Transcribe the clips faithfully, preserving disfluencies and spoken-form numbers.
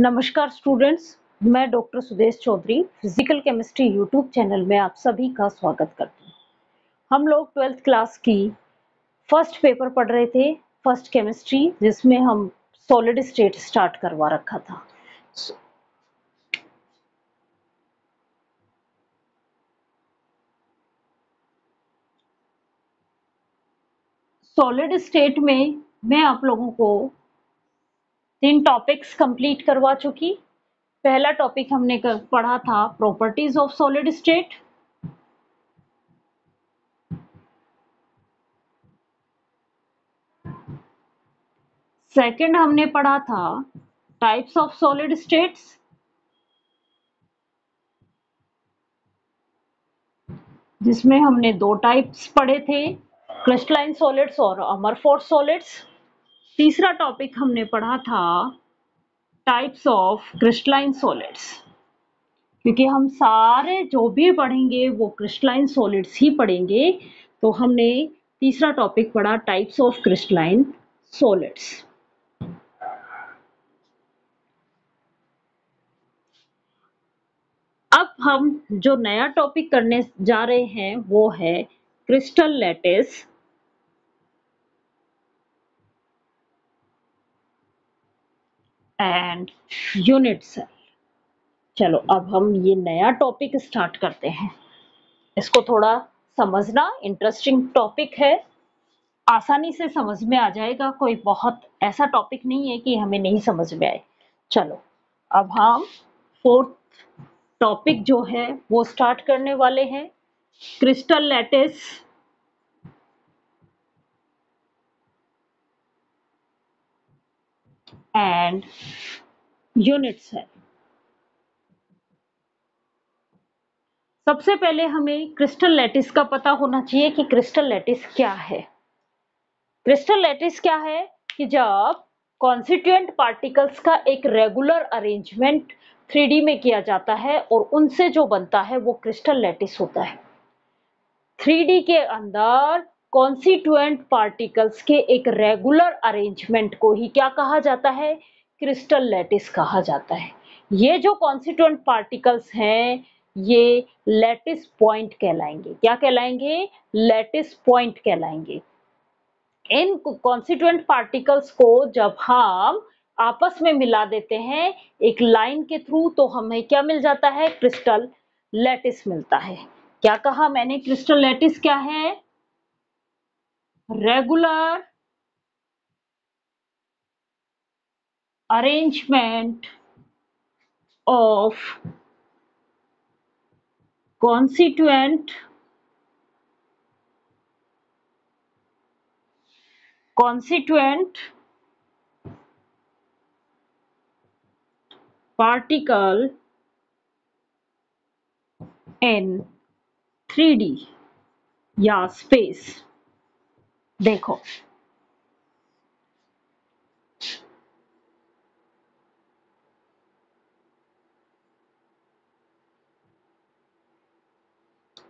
नमस्कार स्टूडेंट्स, मैं doctor Sudesh Chaudhary physical chemistry YouTube channel में आप सभी का स्वागत करती हूँ। हम लोग ट्वेल्थ क्लास की फर्स्ट पेपर पढ़ रहे थे, फर्स्ट केमिस्ट्री, जिसमें हम सॉलिड स्टेट स्टार्ट करवा रखा था। सॉलिड स्टेट में मैं आप लोगों को तीन टॉपिक्स कंप्लीट करवा चुकी। पहला टॉपिक हमने कर, पढ़ा था properties of solid state. Second हमने पढ़ा था टाइप्स ऑफ सॉलिड स्टेट्स। जिसमें हमने दो टाइप्स पढ़े थे, क्रिस्टलाइन सॉलिड्स और अमरफोर्स सॉलिड्स। तीसरा टॉपिक हमने पढ़ा था टाइप्स ऑफ क्रिस्टलाइन सॉलिड्स, क्योंकि हम सारे जो भी पढ़ेंगे वो क्रिस्टलाइन सॉलिड्स ही पढ़ेंगे। तो हमने तीसरा टॉपिक पढ़ा टाइप्स ऑफ क्रिस्टलाइन सॉलिड्स। अब हम जो नया टॉपिक करने जा रहे हैं वो है crystal lattice and unit cell. चलो अब हम ये नया टॉपिक स्टार्ट करते हैं। इसको थोड़ा समझना, इंटरेस्टिंग टॉपिक है, आसानी से समझ में आ जाएगा। कोई बहुत ऐसा टॉपिक नहीं है कि हमें नहीं समझ में आए। चलो अब हम फोर्थ टॉपिक जो है वो स्टार्ट करने वाले हैं, crystal lattice and unit cell. सबसे पहले हमें क्रिस्टल लैटिस का पता होना चाहिए कि क्रिस्टल लैटिस क्या है। क्रिस्टल लैटिस क्या है कि जब कॉन्स्टिट्यूएंट पार्टिकल्स का एक रेगुलर अरेंजमेंट थ्री डी में किया जाता है और उनसे जो बनता है वो क्रिस्टल लैटिस होता है। थ्री डी के अंदर कॉन्स्टिट्यूएंट पार्टिकल्स के एक रेगुलर अरेंजमेंट को ही क्या कहा जाता है, क्रिस्टल लैटिस कहा जाता है। ये जो कॉन्स्टिट्यूएंट पार्टिकल्स हैं ये लैटिस पॉइंट कहलाएंगे। क्या कहलाएंगे? लैटिस पॉइंट कहलाएंगे। इन कॉन्स्टिट्यूएंट पार्टिकल्स को जब हम आपस में मिला देते हैं एक लाइन के थ्रू तो हमें क्या मिल जाता है, क्रिस्टल लैटिस मिलता है। क्या कहा मैंने, क्रिस्टल लैटिस क्या है? Regular arrangement of constituent constituent particle in three D या स्पेस। देखो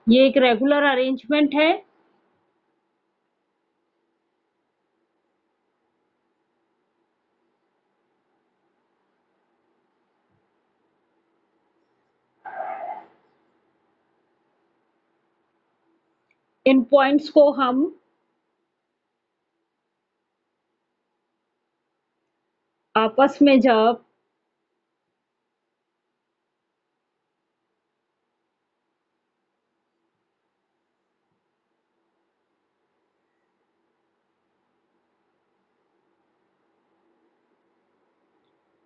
ये एक रेगुलर अरेंजमेंट है, इन पॉइंट्स को हम आपस में जब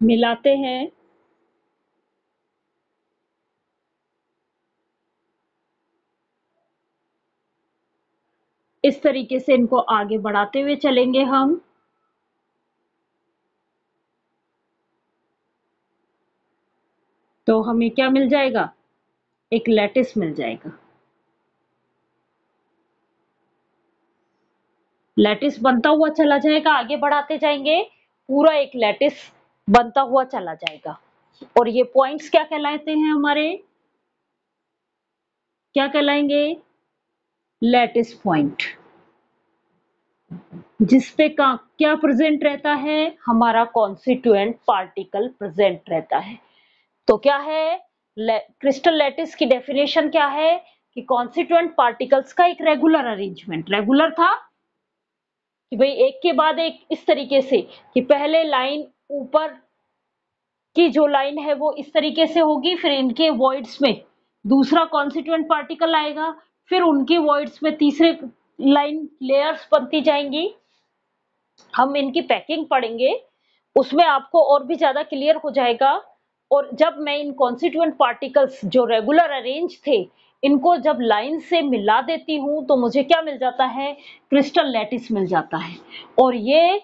मिलाते हैं इस तरीके से इनको आगे बढ़ाते हुए चलेंगे हम। तो हमें क्या मिल जाएगा, एक लैटिस मिल जाएगा। लैटिस बनता हुआ चला जाएगा, आगे बढ़ाते जाएंगे, पूरा एक लैटिस बनता हुआ चला जाएगा। और ये पॉइंट्स क्या कहलाते हैं हमारे, क्या कहलाएंगे, लैटिस पॉइंट। जिसपे का क्या प्रेजेंट रहता है, हमारा कॉन्स्टिट्यूएंट पार्टिकल प्रेजेंट रहता है। तो क्या है क्रिस्टल लैटिस की डेफिनेशन, क्या है कि कॉन्स्टिट्यूएंट पार्टिकल्स का एक रेगुलर अरेंजमेंट। रेगुलर था कि भाई एक के बाद एक इस तरीके से, कि पहले लाइन ऊपर की जो लाइन है वो इस तरीके से होगी, फिर इनके वॉइड्स में दूसरा कॉन्स्टिट्यूएंट पार्टिकल आएगा, फिर उनके वॉइड्स में तीसरे लाइन लेयर्स बनती जाएंगी। हम इनकी पैकिंग पढ़ेंगे, उसमें आपको और भी ज्यादा क्लियर हो जाएगा। और जब मैं इन कॉन्स्टिट्यूएंट पार्टिकल्स जो रेगुलर अरेंज थे इनको जब लाइन से मिला देती हूँ तो मुझे क्या मिल जाता है, क्रिस्टल लैटिस मिल जाता है। और ये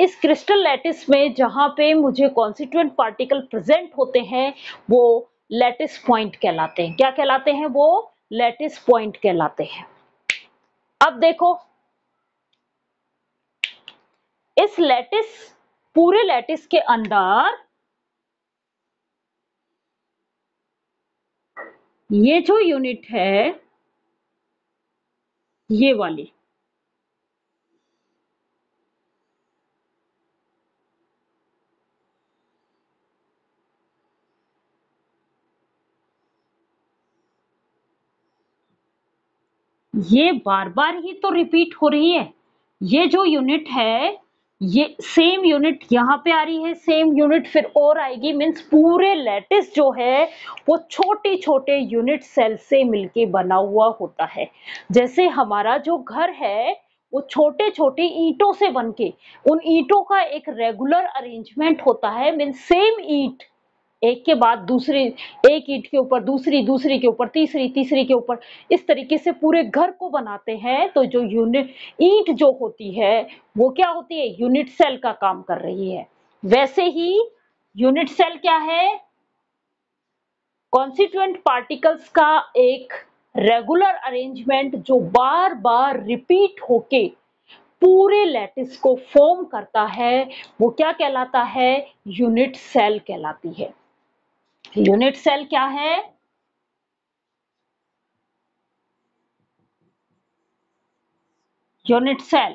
इस क्रिस्टल लैटिस में जहाँ पे मुझे कॉन्स्टिट्यूएंट पार्टिकल प्रेजेंट होते हैं वो लैटिस पॉइंट कहलाते हैं। क्या कहलाते हैं वो? लैटिस पॉइंट कहलाते हैं। अब देखो इस लैटिस, पूरे लैटिस के अंदर ये जो यूनिट है ये वाली, ये बार बार ही तो रिपीट हो रही है। ये जो यूनिट है ये सेम यूनिट यहाँ पे आ रही है, सेम यूनिट फिर और आएगी। मीन्स पूरे लैटिस जो है वो छोटे छोटे यूनिट सेल से मिलके बना हुआ होता है। जैसे हमारा जो घर है वो छोटे छोटे ईंटों से बनके, उन ईंटों का एक रेगुलर अरेंजमेंट होता है। मीन्स सेम ईंट एक के बाद दूसरी, एक ईंट के ऊपर दूसरी, दूसरी के ऊपर तीसरी, तीसरी के ऊपर, इस तरीके से पूरे घर को बनाते हैं। तो जो यूनिट ईंट जो होती है वो क्या होती है, यूनिट सेल का काम कर रही है। वैसे ही यूनिट सेल क्या है, कॉन्स्टिट्यूएंट पार्टिकल्स का एक रेगुलर अरेंजमेंट जो बार बार रिपीट होके पूरे लैटिस को फॉर्म करता है, वो क्या कहलाता है, यूनिट सेल कहलाती है। यूनिट सेल क्या है, unit cell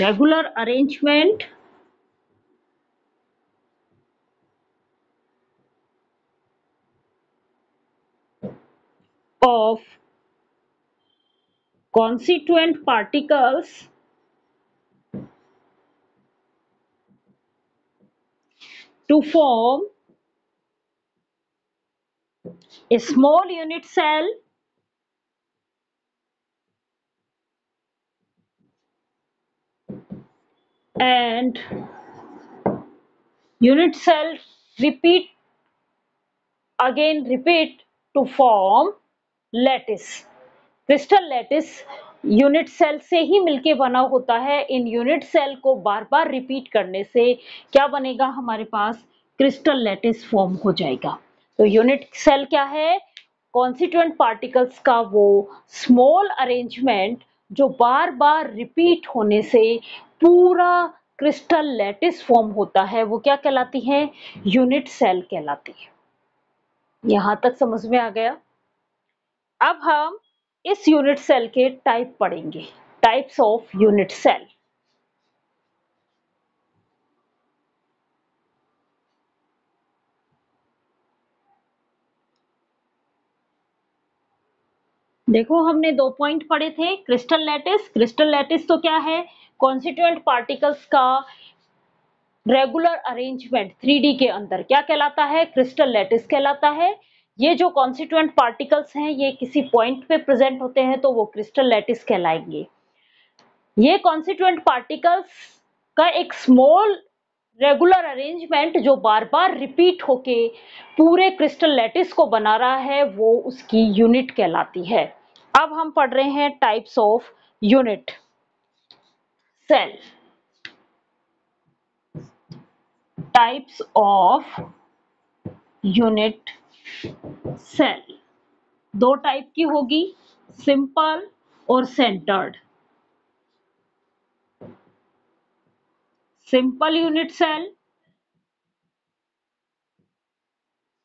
regular arrangement of constituent particles to form a small unit cell and unit cell repeat again repeat to form lattice. Crystal lattice unit cell से ही मिलके बना होता है। इन यूनिट सेल को बार बार repeat करने से क्या बनेगा, हमारे पास क्रिस्टल लैटिस फॉर्म हो जाएगा। तो यूनिट सेल क्या है, कॉन्स्टिट्यूएंट पार्टिकल्स का वो स्मॉल अरेंजमेंट जो बार बार रिपीट होने से पूरा क्रिस्टल लैटिस फॉर्म होता है, वो क्या कहलाती है, यूनिट सेल कहलाती है। यहाँ तक समझ में आ गया। अब हम इस यूनिट सेल के टाइप पढ़ेंगे, टाइप्स ऑफ यूनिट सेल। देखो हमने दो पॉइंट पढ़े थे, क्रिस्टल लैटिस। क्रिस्टल लैटिस तो क्या है, कॉन्स्टिट्यूएंट पार्टिकल्स का रेगुलर अरेंजमेंट थ्री डी के अंदर क्या कहलाता है, क्रिस्टल लैटिस कहलाता है। ये जो कॉन्स्टिट्यूएंट पार्टिकल्स हैं ये किसी पॉइंट पे प्रेजेंट होते हैं तो वो क्रिस्टल लैटिस कहलाएंगे। ये कॉन्स्टिट्यूएंट पार्टिकल्स का एक स्मॉल रेगुलर अरेंजमेंट जो बार बार रिपीट होके पूरे क्रिस्टल लैटिस को बना रहा है वो उसकी यूनिट कहलाती है। अब हम पढ़ रहे हैं types of unit cell. Types of unit cell दो टाइप की होगी, सिंपल और सेंटर्ड। सिंपल यूनिट सेल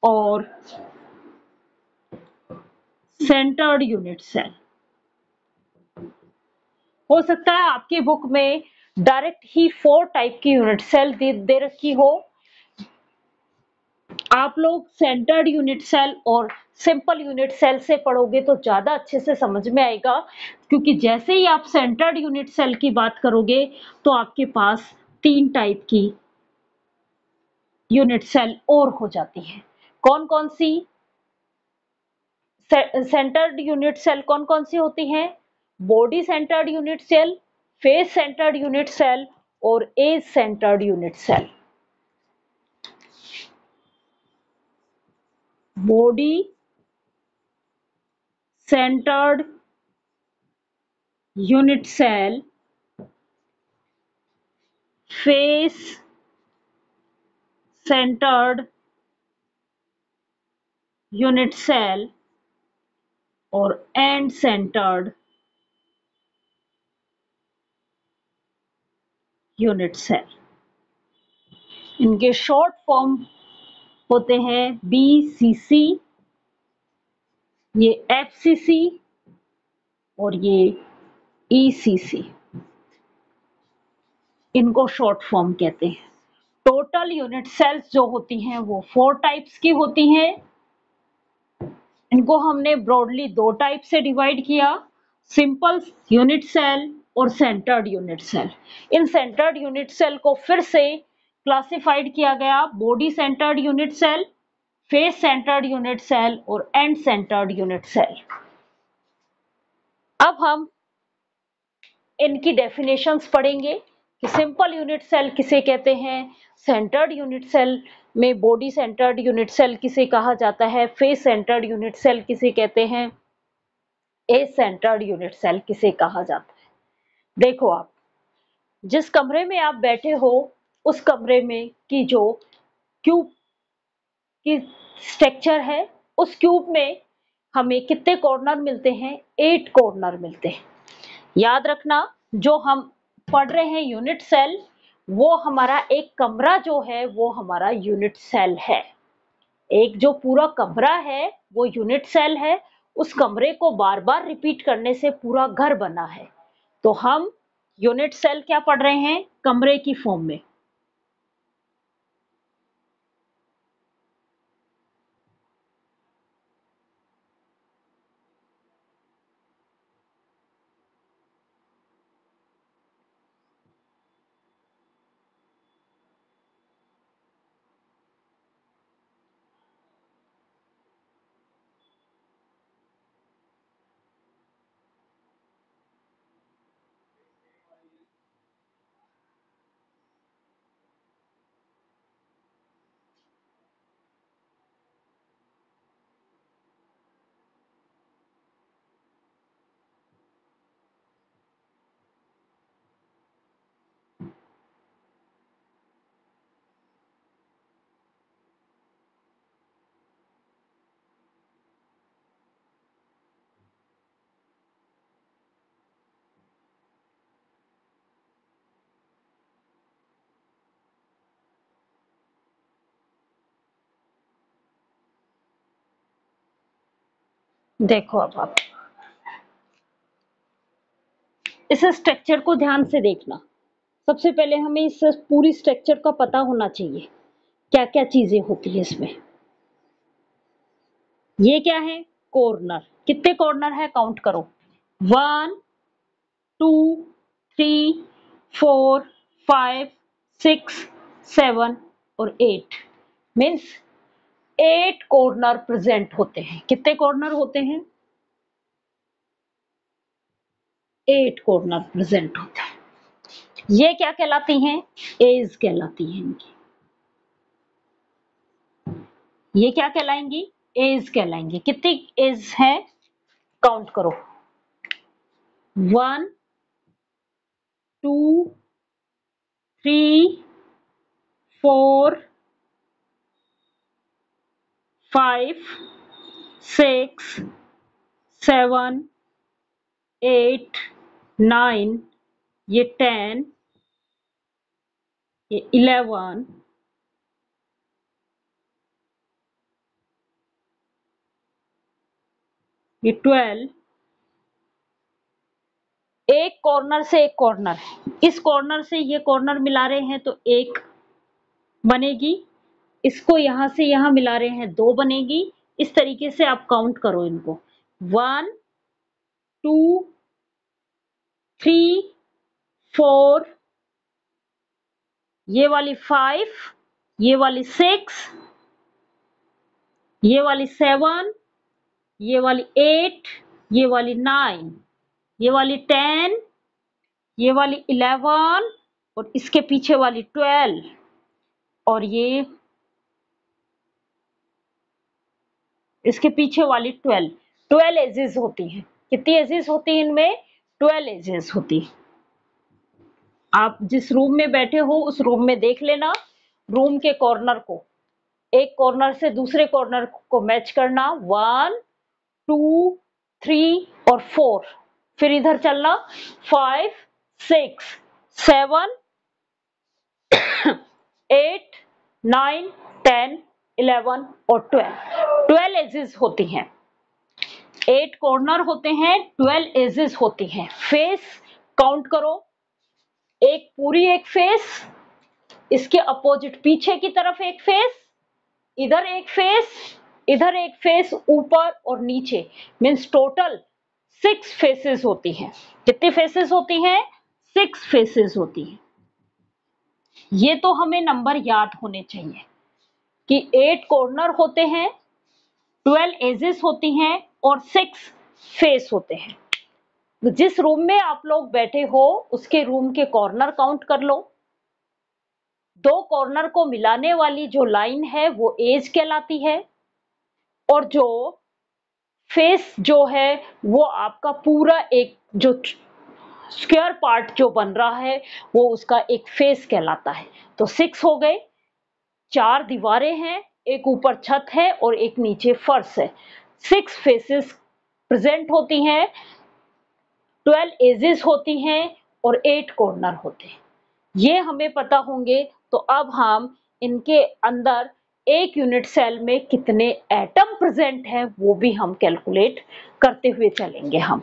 और सेंटर्ड यूनिट सेल। हो सकता है आपकी बुक में डायरेक्ट ही फोर टाइप की यूनिट सेल दे, दे रखी हो। आप लोग सेंटर्ड यूनिट सेल और सिंपल यूनिट सेल से पढ़ोगे तो ज़्यादा अच्छे से समझ में आएगा, क्योंकि जैसे ही आप सेंटर्ड यूनिट सेल की बात करोगे तो आपके पास तीन टाइप की यूनिट सेल और हो जाती है। कौन कौन सी? सेंटर्ड यूनिट सेल कौन कौन सी होती हैं? Body centred unit cell, face centred unit cell और edge centred unit cell. Body centred unit cell, face centred unit cell और एंड सेंटर्ड यूनिट सेल। इनके शॉर्ट फॉर्म होते हैं बी सी सी, ये एफ सी सी और ये ई सी सी। इनको शॉर्ट फॉर्म कहते हैं। टोटल यूनिट सेल्स जो होती हैं वो फोर टाइप्स की होती हैं। इनको हमने ब्रॉडली दो टाइप से डिवाइड किया, सिंपल यूनिट सेल और सेंटर्ड यूनिट सेल। इन सेंटर्ड यूनिट सेल को फिर से क्लासिफाइड किया गया, body centred unit cell, face centred unit cell और एंड सेंटर्ड यूनिट सेल। अब हम इनकी डेफिनेशंस पढ़ेंगे कि सिंपल यूनिट सेल किसे कहते हैं, सेंटर्ड यूनिट सेल में बॉडी सेंटर्ड यूनिट सेल किसे कहा जाता है, फेस सेंटर्ड यूनिट सेल किसे कहते हैं, एज सेंटर्ड यूनिट सेल किसे कहा जाता है। देखो, आप जिस कमरे में आप बैठे हो उस कमरे में की जो क्यूब की स्ट्रक्चर है, उस क्यूब में हमें कितने कॉर्नर मिलते हैं? एट कॉर्नर मिलते हैं। याद रखना, जो हम पढ़ रहे हैं यूनिट सेल, वो हमारा एक कमरा जो है वो हमारा यूनिट सेल है। एक जो पूरा कमरा है वो यूनिट सेल है। उस कमरे को बार बार रिपीट करने से पूरा घर बना है। तो हम यूनिट सेल क्या पढ़ रहे हैं? कमरे की फॉर्म में। देखो, अब आप इस स्ट्रक्चर को ध्यान से देखना। सबसे पहले हमें इस पूरी स्ट्रक्चर का पता होना चाहिए, क्या क्या चीजें होती है इसमें। ये क्या है? कॉर्नर। कितने कॉर्नर है काउंट करो, one two three four five six seven और eight. Means eight corner present होते हैं। कितने कॉर्नर होते हैं? एट कॉर्नर प्रेजेंट होते हैं। ये क्या कहलाती हैं? एज कहलाती हैं इनकी। ये क्या कहलाएंगी? एज कहलाएंगी। कितनी एज है काउंट करो, one two three four five six seven eight nine, ये टेन, ये इलेवन, ये ट्वेल्व, एक कॉर्नर से एक कॉर्नर, इस कॉर्नर से ये कॉर्नर मिला रहे हैं तो एक बनेगी, इसको यहां से यहां मिला रहे हैं दो बनेगी। इस तरीके से आप काउंट करो इनको, वन टू थ्री फोर, ये वाली फाइव, ये वाली सिक्स, ये वाली सेवन, ये वाली एट, ये वाली नाइन, ये वाली टेन, ये वाली इलेवन और इसके पीछे वाली ट्वेल्व और ये इसके पीछे वाली ट्वेल्व। ट्वेल्व एजेस होती हैं। कितनी एजेस होती हैं इनमें? ट्वेल्व एजेस होती है। आप जिस रूम में बैठे हो उस रूम में देख लेना, रूम के कॉर्नर को एक कॉर्नर से दूसरे कॉर्नर को मैच करना, वन टू थ्री और फोर, फिर इधर चलना five six seven eight nine ten eleven और ट्वेल्व। ट्वेल्व एजेस होती हैं, एट कॉर्नर होते हैं, ट्वेल्व एजेस होती हैं। फेस काउंट करो, एक पूरी एक फेस, इसके अपोजिट पीछे की तरफ एक फेस, इधर एक फेस, इधर एक फेस, ऊपर और नीचे, मीन्स टोटल सिक्स फेसेस होती हैं। कितनी फेसेस होती हैं? सिक्स फेसेस होती हैं। ये तो हमें नंबर याद होने चाहिए कि एट कॉर्नर होते हैं, ट्वेल्व एजेस होती हैं और सिक्स फेस होते हैं। जिस रूम में आप लोग बैठे हो उसके रूम के कॉर्नर काउंट कर लो। दो कॉर्नर को मिलाने वाली जो लाइन है वो एज कहलाती है और जो फेस जो है वो आपका पूरा एक जो स्क्वायर पार्ट जो बन रहा है वो उसका एक फेस कहलाता है। तो सिक्स हो गए। चार दीवारें हैं, एक ऊपर छत है और एक नीचे फर्श है। सिक्स फेसेस प्रेजेंट होती हैं, ट्वेल्व एजेस होती हैं और एट कॉर्नर होते हैं। ये हमें पता होंगे तो अब हम इनके अंदर एक यूनिट सेल में कितने एटम प्रेजेंट हैं वो भी हम कैलकुलेट करते हुए चलेंगे। हम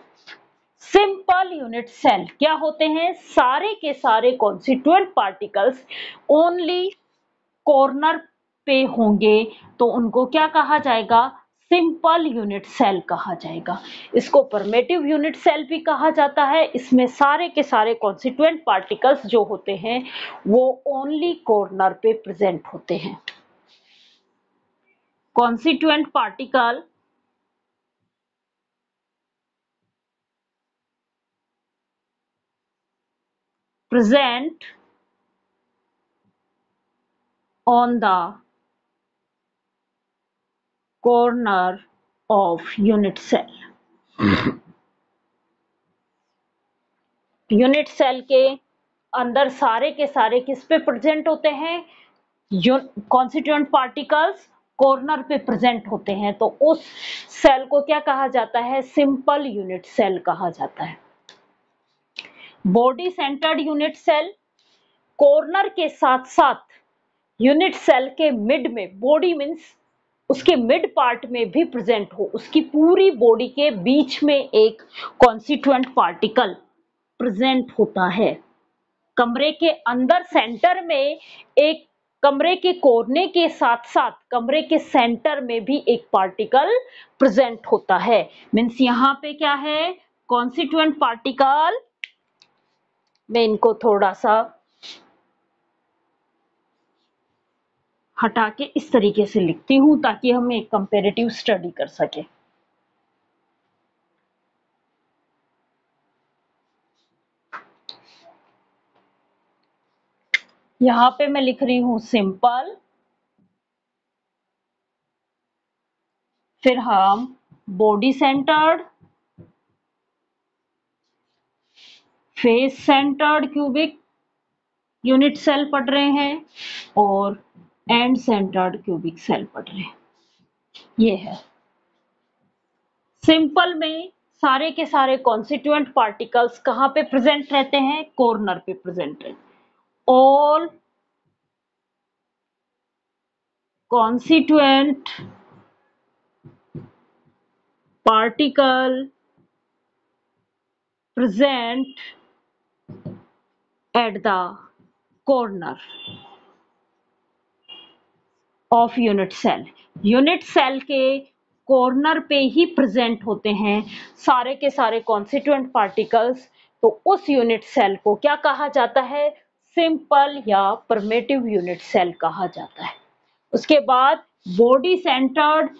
सिंपल यूनिट सेल क्या होते हैं? सारे के सारे कॉन्स्टिट्यूएंट पार्टिकल्स ओनली कॉर्नर पे होंगे तो उनको क्या कहा जाएगा? सिंपल यूनिट सेल कहा जाएगा। इसको परमेटिव यूनिट सेल भी कहा जाता है। इसमें सारे के सारे कॉन्स्टिट्यूएंट पार्टिकल्स जो होते हैं वो ओनली कॉर्नर पे प्रेजेंट होते हैं। Constituent particle present on the corner of unit cell. Unit cell के अंदर सारे के सारे किस पे प्रेजेंट होते हैं? कॉन्स्टिट्यूएंट पार्टिकल्स कॉर्नर पे प्रेजेंट होते हैं तो उस सेल को क्या कहा जाता है? सिंपल यूनिट सेल कहा जाता है। Body centred unit cell corner के साथ साथ यूनिट सेल के मिड में, बॉडी मीन्स उसके मिड पार्ट में भी प्रेजेंट हो, उसकी पूरी बॉडी के बीच में एक कॉन्स्टिट्यूएंट पार्टिकल प्रेजेंट होता है। कमरे के अंदर सेंटर में एक, कमरे के कोने के साथ साथ कमरे के सेंटर में भी एक पार्टिकल प्रेजेंट होता है। मीन्स यहाँ पे क्या है? कॉन्स्टिट्यूएंट पार्टिकल, मैं इनको थोड़ा सा हटा के इस तरीके से लिखती हूं ताकि हम एक कंपैरेटिव स्टडी कर सके। यहाँ पे मैं लिख रही हूं सिंपल, फिर हम body centred, face centred cubic unit cell पढ़ रहे हैं और एंड सेंटर्ड क्यूबिक सेल पढ़ रहे हैं। ये है सिंपल में सारे के सारे कॉन्स्टिट्यूएंट पार्टिकल्स कहाँ पे प्रेजेंट रहते हैं? कॉर्नर पे प्रेजेंट रहते हैं। All constituent particle present at the corner of unit cell. Unit cell के corner पे ही present होते हैं सारे के सारे constituent particles. तो उस unit cell को क्या कहा जाता है? Simple या primitive unit cell कहा जाता है. उसके बाद body centered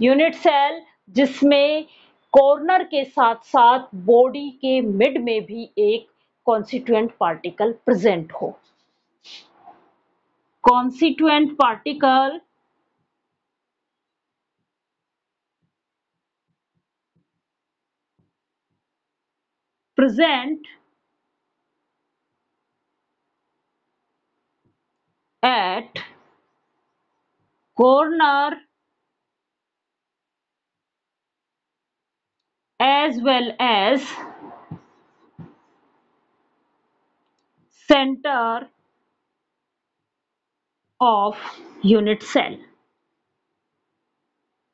यूनिट सेल, जिसमें कॉर्नर के साथ साथ बॉडी के मिड में भी एक कॉन्स्टिट्यूएंट पार्टिकल प्रेजेंट हो. Constituent particle present at corner as well as center of unit cell.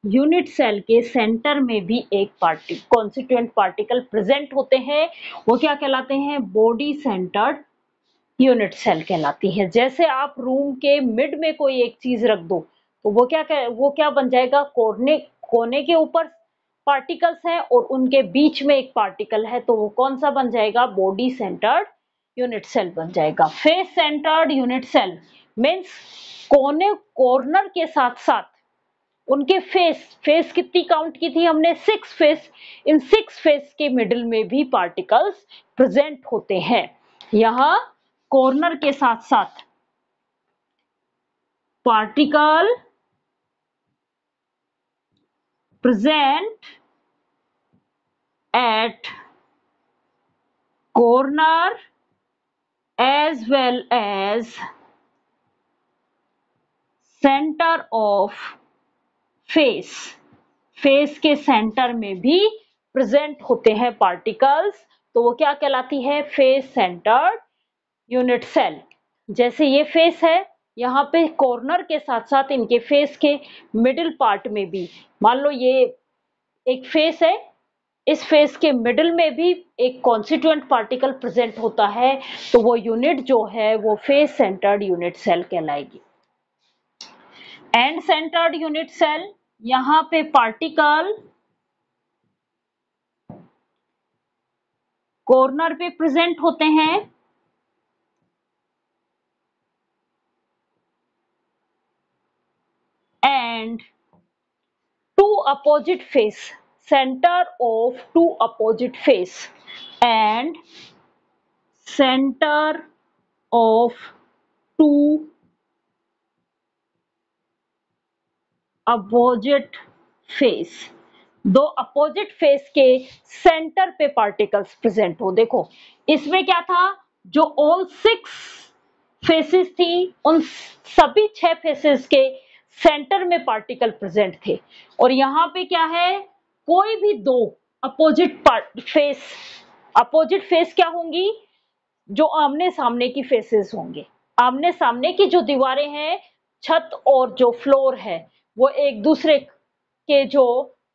Unit cell के center में भी एक पार्टी constituent particle present होते हैं. वो क्या कहलाते हैं? Body centered unit cell कहलाती है. जैसे आप room के mid में कोई एक चीज रख दो तो वो क्या वो क्या बन जाएगा? कोने कोने के ऊपर पार्टिकल्स हैं और उनके बीच में एक पार्टिकल है, तो वो कौन सा बन जाएगा? बॉडी सेंटर्ड यूनिट सेल बन जाएगा. Face centred unit cell means कोने कॉर्नर के साथ साथ उनके फेस फेस कितनी काउंट की थी हमने? Six face. इन सिक्स फेस के मिडिल में भी पार्टिकल्स प्रेजेंट होते हैं. यहाँ कॉर्नर के साथ साथ particle present at corner as well as center of face. Face के center में भी present होते हैं particles, तो वो क्या कहलाती है? Face centered unit cell. जैसे ये face है, यहाँ पे कॉर्नर के साथ साथ इनके फेस के मिडिल पार्ट में भी, मान लो ये एक फेस है, इस फेस के मिडिल में भी एक कॉन्स्टिट्यूएंट पार्टिकल प्रेजेंट होता है, तो वो यूनिट जो है वो फेस सेंटर्ड यूनिट सेल कहलाएगी. एंड सेंटर्ड यूनिट सेल, यहाँ पे पार्टिकल कॉर्नर पे प्रेजेंट होते हैं, and two opposite face, center of two opposite face and center of two opposite face. दो opposite face के center पे particles present हो. देखो इसमें क्या था? जो all six faces थी, उन सभी छह faces के सेंटर में पार्टिकल प्रेजेंट थे. और यहाँ पे क्या है? कोई भी दो opposite part face, opposite face क्या होंगी? जो आमने सामने की फेसेस होंगे. आमने सामने की जो दीवारें हैं, छत और जो फ्लोर है, वो एक दूसरे के जो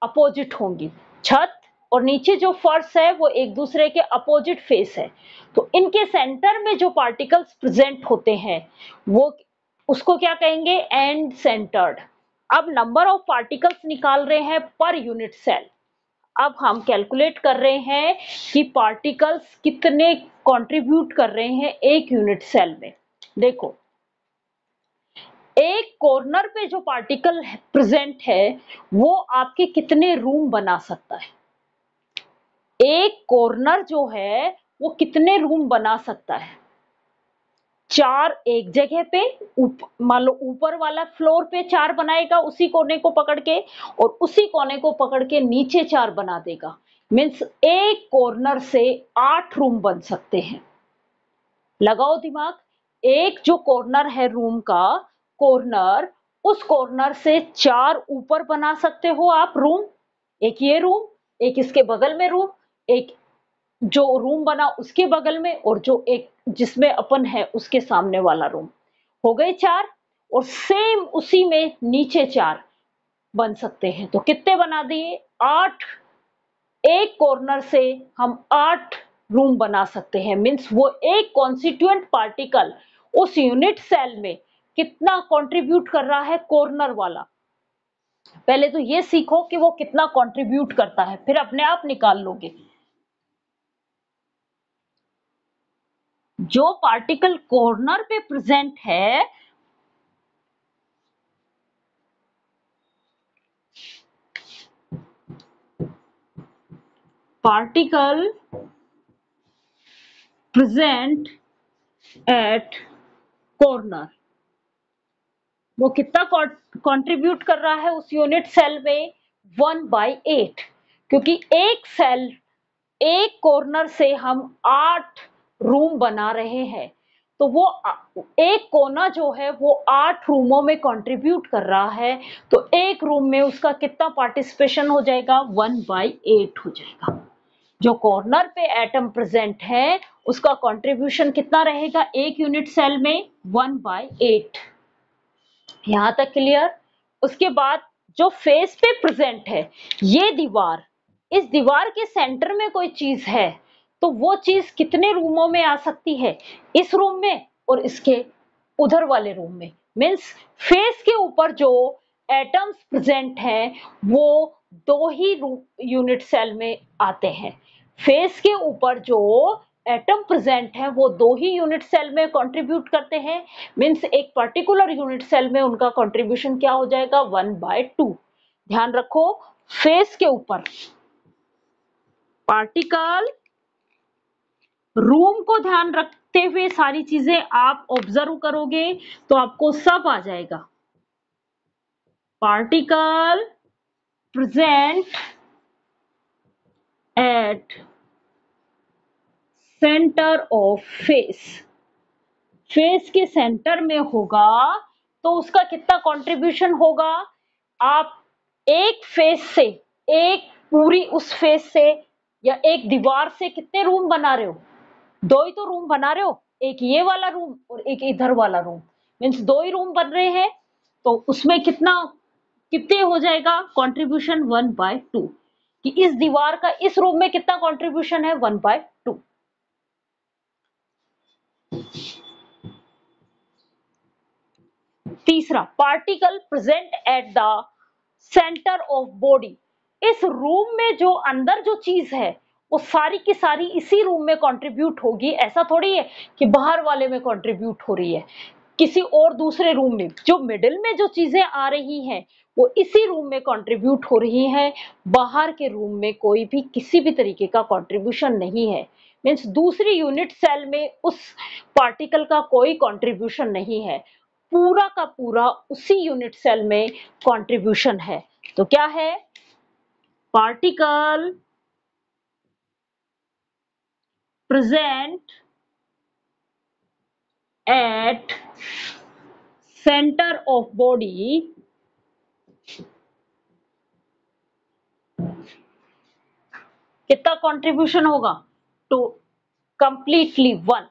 अपोजिट होंगी. छत और नीचे जो फर्श है वो एक दूसरे के अपोजिट फेस है. तो इनके सेंटर में जो पार्टिकल्स प्रेजेंट होते हैं वो उसको क्या कहेंगे? End centred. अब नंबर ऑफ पार्टिकल्स निकाल रहे हैं पर यूनिट सेल. अब हम कैलकुलेट कर रहे हैं कि पार्टिकल्स कितने कंट्रीब्यूट कर रहे हैं एक यूनिट सेल में. देखो एक कॉर्नर पे जो पार्टिकल प्रेजेंट है वो आपके कितने रूम बना सकता है? एक कॉर्नर जो है वो कितने रूम बना सकता है? चार एक जगह पे, मान लो ऊपर वाला फ्लोर पे चार बनाएगा उसी कोने को पकड़ के, और उसी कोने को पकड़ के नीचे चार बना देगा. मीन्स एक कॉर्नर से आठ रूम बन सकते हैं. लगाओ दिमाग. एक जो कॉर्नर है रूम का कॉर्नर, उस कॉर्नर से चार ऊपर बना सकते हो आप रूम. एक ये रूम, एक इसके बगल में रूम, एक जो रूम बना उसके बगल में, और जो एक जिसमें अपन है उसके सामने वाला रूम. हो गए चार. और सेम उसी में नीचे चार बन सकते हैं. तो कितने बना दिए? आठ एक कॉर्नर से हम आठ रूम बना सकते हैं। मीन्स वो एक कॉन्स्टिट्यूएंट पार्टिकल उस यूनिट सेल में कितना कंट्रीब्यूट कर रहा है कॉर्नर वाला। पहले तो ये सीखो कि वो कितना कंट्रीब्यूट करता है, फिर अपने आप निकाल लोगे। जो पार्टिकल कॉर्नर पे प्रेजेंट है पार्टिकल प्रेजेंट एट कॉर्नर वो कितना कंट्रीब्यूट कर रहा है उस यूनिट सेल में वन बाई एट, क्योंकि एक सेल एक कॉर्नर से हम आठ रूम बना रहे हैं तो वो एक कोना जो है वो आठ रूमों में कंट्रीब्यूट कर रहा है, तो एक रूम में उसका कितना पार्टिसिपेशन हो जाएगा वन बाई एट हो जाएगा। जो कॉर्नर पे एटम प्रेजेंट है उसका कंट्रीब्यूशन कितना रहेगा एक यूनिट सेल में वन बाई एट। यहाँ तक क्लियर। उसके बाद जो फेस पे प्रेजेंट है, ये दीवार, इस दीवार के सेंटर में कोई चीज है तो वो चीज कितने रूमों में आ सकती है, इस रूम में और इसके उधर वाले रूम में। मीन्स फेस के ऊपर जो एटम्स प्रेजेंट हैं वो दो ही यूनिट सेल में आते हैं। फेस के ऊपर जो एटम प्रेजेंट है वो दो ही यूनिट सेल में कंट्रीब्यूट करते हैं। मीन्स एक पर्टिकुलर यूनिट सेल में उनका कंट्रीब्यूशन क्या हो जाएगा वन बाय टू। ध्यान रखो, फेस के ऊपर पार्टिकल, रूम को ध्यान रखते हुए सारी चीजें आप ऑब्जर्व करोगे तो आपको सब आ जाएगा। Particle present at centre of face, face के सेंटर में होगा तो उसका कितना कंट्रीब्यूशन होगा। आप एक फेस से, एक पूरी उस फेस से या एक दीवार से कितने रूम बना रहे हो, दो ही तो रूम बना रहे हो, एक ये वाला रूम और एक इधर वाला रूम। मीन्स दो ही रूम बन रहे हैं तो उसमें कितना कितने हो जाएगा कंट्रीब्यूशन वन बाय टू, कि इस दीवार का इस रूम में कितना कंट्रीब्यूशन है वन बाय टू। तीसरा, particle present at the centre of body, इस रूम में जो अंदर जो चीज है वो सारी की सारी इसी रूम में कंट्रीब्यूट होगी। ऐसा थोड़ी है कि बाहर वाले में कंट्रीब्यूट हो रही है, किसी और दूसरे रूम में। जो मिडिल में जो चीजें आ रही हैं वो इसी रूम में कंट्रीब्यूट हो रही हैं, बाहर के रूम में कोई भी किसी भी तरीके का कंट्रीब्यूशन नहीं है। मीन्स दूसरी यूनिट सेल में उस पार्टिकल का कोई कंट्रीब्यूशन नहीं है, पूरा का पूरा उसी यूनिट सेल में कंट्रीब्यूशन है। तो क्या है particle present at centre of body कितना कंट्रीब्यूशन होगा टू, कंप्लीटली वन।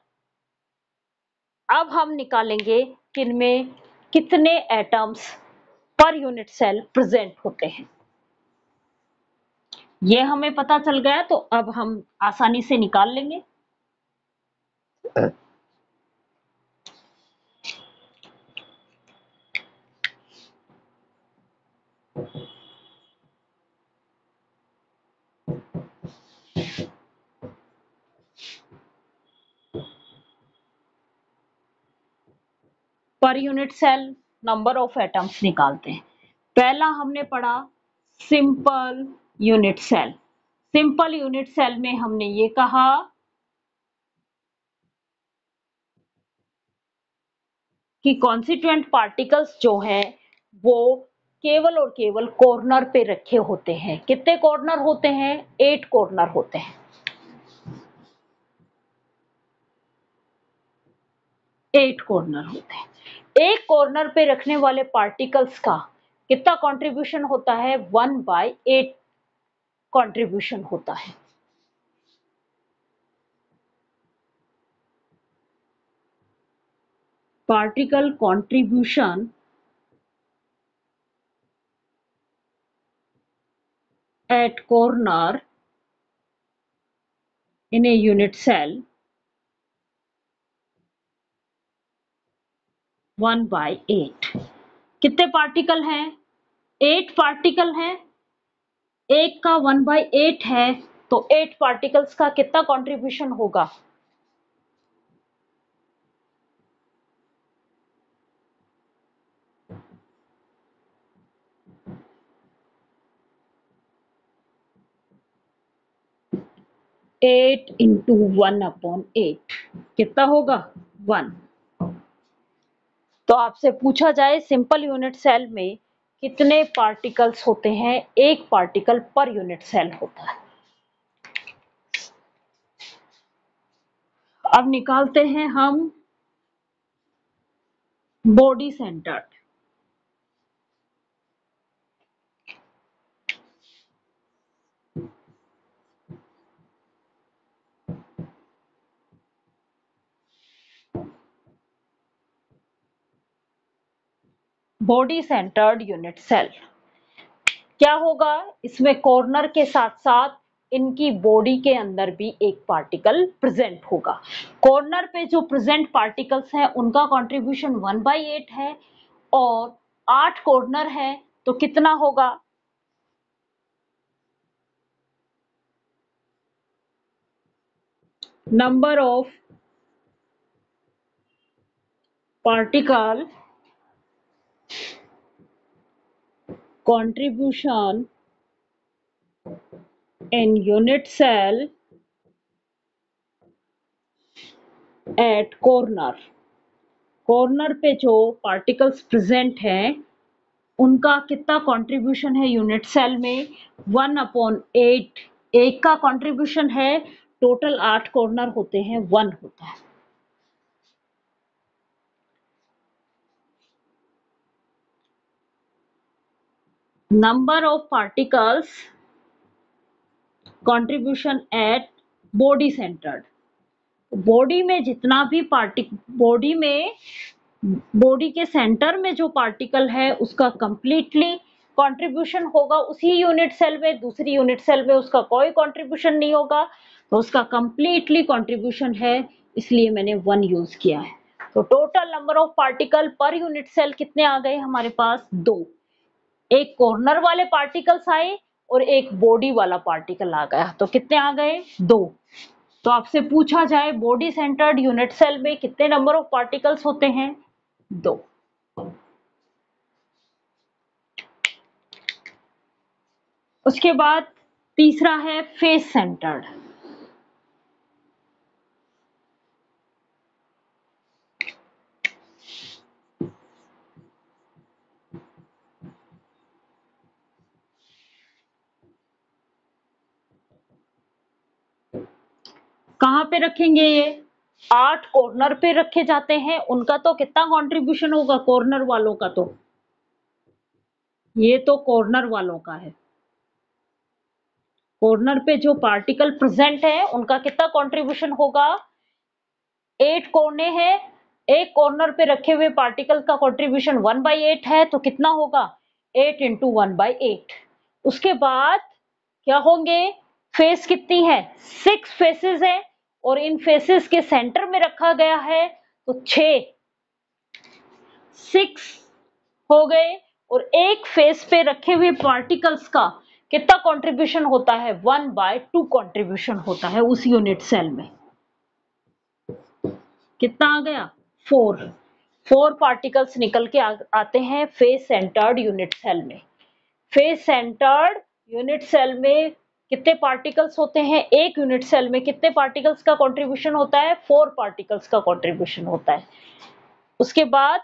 अब हम निकालेंगे किनमें कितने एटम्स पर यूनिट सेल प्रेजेंट होते हैं। ये हमें पता चल गया तो अब हम आसानी से निकाल लेंगे। Per unit cell number of atoms निकालते हैं। पहला हमने पढ़ा simple unit cell. Simple unit cell में हमने ये कहा कि कॉन्स्टिट्यूएंट पार्टिकल्स जो हैं वो केवल और केवल कॉर्नर पे रखे होते हैं। कितने कॉर्नर होते हैं, एट कॉर्नर होते हैं। एट कॉर्नर होते हैं। एक कॉर्नर पे रखने वाले पार्टिकल्स का कितना कंट्रीब्यूशन होता है, वन बाय एट कंट्रीब्यूशन होता है। Particle contribution at corner in a unit cell one by eight. कितने पार्टिकल हैं? एट पार्टिकल हैं. एक का वन by एट है तो एट पार्टिकल्स का कितना कंट्रीब्यूशन होगा? Eight into one upon eight कितना होगा? वन. तो आपसे पूछा जाए सिंपल यूनिट सेल में कितने पार्टिकल्स होते हैं? एक पार्टिकल पर यूनिट सेल होता है. अब निकालते हैं हम body centred. Body centred unit cell क्या होगा? इसमें कॉर्नर के साथ साथ इनकी बॉडी के अंदर भी एक पार्टिकल प्रेजेंट होगा. कॉर्नर पे जो प्रेजेंट पार्टिकल्स हैं उनका कंट्रीब्यूशन वन बाई एट है और आठ कॉर्नर है तो कितना होगा? Number of particle contribution in unit cell at corner. corner पे जो particles present हैं उनका कितना contribution है unit cell में? One upon eight. एक का contribution है. total आठ corner होते हैं, वन होता है. Number of particles contribution at body centred. बॉडी में जितना भी पार्टिक बॉडी में बॉडी के सेंटर में जो पार्टिकल है उसका कंप्लीटली कंट्रीब्यूशन होगा उसी यूनिट सेल में. दूसरी यूनिट सेल में उसका कोई कंट्रीब्यूशन नहीं होगा तो उसका कंप्लीटली कंट्रीब्यूशन है, इसलिए मैंने वन यूज किया है. तो total number of particle per unit cell कितने आ गए हमारे पास? दो. एक कॉर्नर वाले पार्टिकल्स आए और एक बॉडी वाला पार्टिकल आ गया तो कितने आ गए? दो. तो आपसे पूछा जाए बॉडी सेंटर्ड यूनिट सेल में कितने नंबर ऑफ पार्टिकल्स होते हैं? दो. उसके बाद तीसरा है फेस सेंटर्ड. कहाँ पे रखेंगे ये? आठ कॉर्नर पे रखे जाते हैं. उनका तो कितना कंट्रीब्यूशन होगा कॉर्नर वालों का? तो ये तो कॉर्नर वालों का है. कॉर्नर पे जो पार्टिकल प्रेजेंट है उनका कितना कंट्रीब्यूशन होगा? एट कोने हैं. एक कॉर्नर पे रखे हुए पार्टिकल का कंट्रीब्यूशन वन बाई एट है तो कितना होगा? Eight into one by eight. उसके बाद क्या होंगे? फेस कितनी है? सिक्स फेसेस है और इन फेसेस के सेंटर में रखा गया है तो छः सिक्स हो गए. और एक फेस पे रखे हुए पार्टिकल्स का कितना कंट्रीब्यूशन होता है? वन बाय टू कंट्रीब्यूशन होता है उस यूनिट सेल में. कितना आ गया? फोर. फोर पार्टिकल्स निकल के आ, आते हैं फेस सेंटर्ड यूनिट सेल में. फेस सेंटर्ड यूनिट सेल में कितने पार्टिकल्स होते हैं? एक यूनिट सेल में कितने पार्टिकल्स का कंट्रीब्यूशन होता है? फोर पार्टिकल्स का कंट्रीब्यूशन होता है. उसके बाद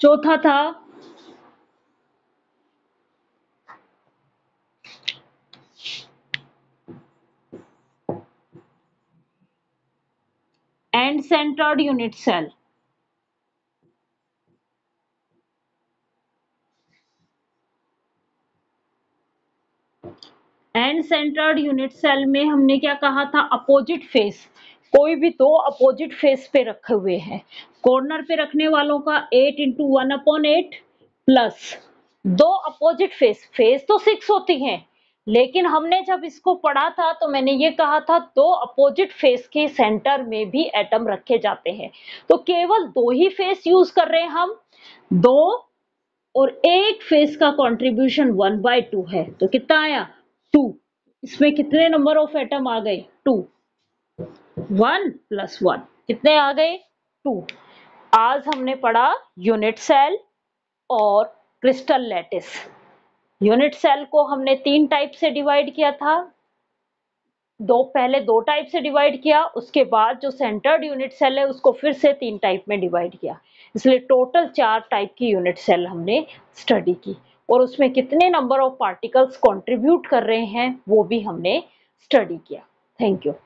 चौथा था end centred unit cell. End centred unit cell में हमने क्या कहा था? Opposite face. कोई भी दो अपोजिट फेस पे रखे हुए हैं. कॉर्नर पे रखने वालों का eight into one upon eight plus दो अपोजिट फेस. फेस तो सिक्स होती हैं लेकिन हमने जब इसको पढ़ा था तो मैंने ये कहा था दो अपोजिट फेस के सेंटर में भी एटम रखे जाते हैं, तो केवल दो ही फेस यूज कर रहे हैं हम, दो, और एक फेस का कंट्रीब्यूशन वन बाय टू है, तो कितना आया टू। इसमें कितने नंबर ऑफ एटम आ गए टू, वन प्लस वन कितने आ गए टू। आज हमने पढ़ा यूनिट सेल और क्रिस्टल लैटिस। यूनिट सेल को हमने तीन टाइप से डिवाइड किया था, दो पहले दो टाइप से डिवाइड किया, उसके बाद जो सेंटर्ड यूनिट सेल है उसको फिर से तीन टाइप में डिवाइड किया, इसलिए टोटल चार टाइप की यूनिट सेल हमने स्टडी की और उसमें कितने नंबर ऑफ पार्टिकल्स कंट्रीब्यूट कर रहे हैं वो भी हमने स्टडी किया। Thank you.